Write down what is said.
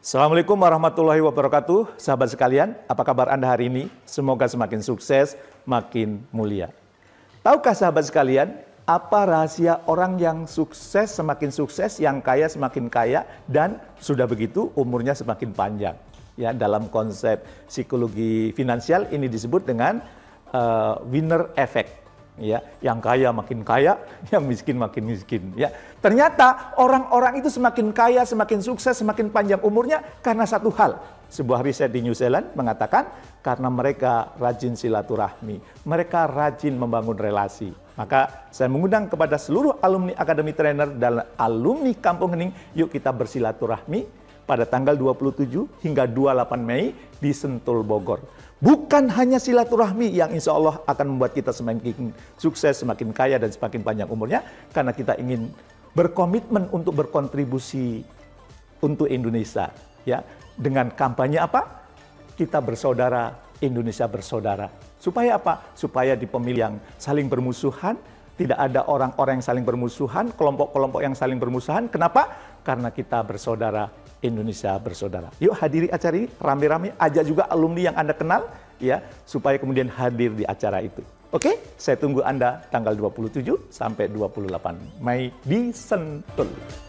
Assalamualaikum warahmatullahi wabarakatuh, sahabat sekalian. Apa kabar Anda hari ini? Semoga semakin sukses, makin mulia. Tahukah sahabat sekalian, apa rahasia orang yang sukses semakin sukses, yang kaya semakin kaya, dan sudah begitu umurnya semakin panjang? Ya, dalam konsep psikologi finansial ini disebut dengan Winner Effect. Ya, yang kaya makin kaya, yang miskin makin miskin. Ya, ternyata orang-orang itu semakin kaya, semakin sukses, semakin panjang umurnya karena satu hal. Sebuah riset di New Zealand mengatakan karena mereka rajin silaturahmi, mereka rajin membangun relasi. Maka saya mengundang kepada seluruh alumni Akademi Trainer dan alumni Kampung Hening, yuk kita bersilaturahmi pada tanggal 27 hingga 28 Mei di Sentul Bogor. Bukan hanya silaturahmi yang insya Allah akan membuat kita semakin sukses, semakin kaya, dan semakin panjang umurnya, karena kita ingin berkomitmen untuk berkontribusi untuk Indonesia. Ya, dengan kampanye apa? Kita bersaudara, Indonesia bersaudara. Supaya apa? Supaya di pemilih yang saling bermusuhan, tidak ada orang-orang yang saling bermusuhan, kelompok-kelompok yang saling bermusuhan. Kenapa? Karena kita bersaudara, Indonesia bersaudara. Yuk hadiri acara ini rame-rame, ajak juga alumni yang Anda kenal ya, supaya kemudian hadir di acara itu. Oke, saya tunggu Anda tanggal 27 sampai 28 Mei di Sentul.